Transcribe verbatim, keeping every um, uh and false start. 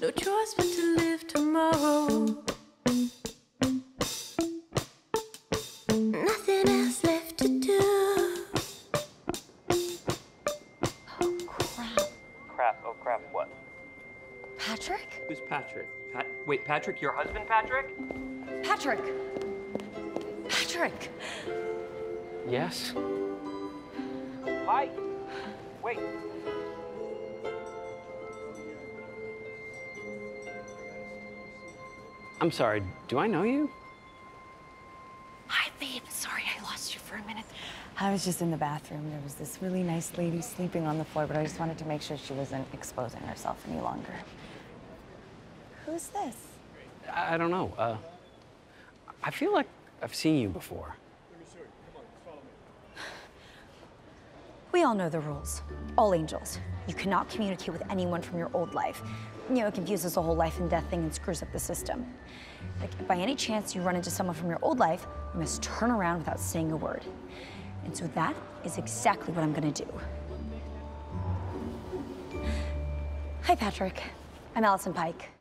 No choice but to live tomorrow. Nothing else left to do. Oh crap. Crap, oh crap, what? Patrick? Who's Patrick? Pat wait, Patrick, your husband Patrick? Patrick! Patrick! Yes? Hi! Wait. I'm sorry, do I know you? Hi, babe. Sorry, I lost you for a minute. I was just in the bathroom. There was this really nice lady sleeping on the floor, but I just wanted to make sure she wasn't exposing herself any longer. Who's this? I, I don't know. Uh, I feel like I've seen you before. We all know the rules. All angels. You cannot communicate with anyone from your old life. You know, it confuses the whole life and death thing and screws up the system. Like, if by any chance you run into someone from your old life, you must turn around without saying a word. And so that is exactly what I'm gonna do. Hi, Patrick. I'm Allison Pike.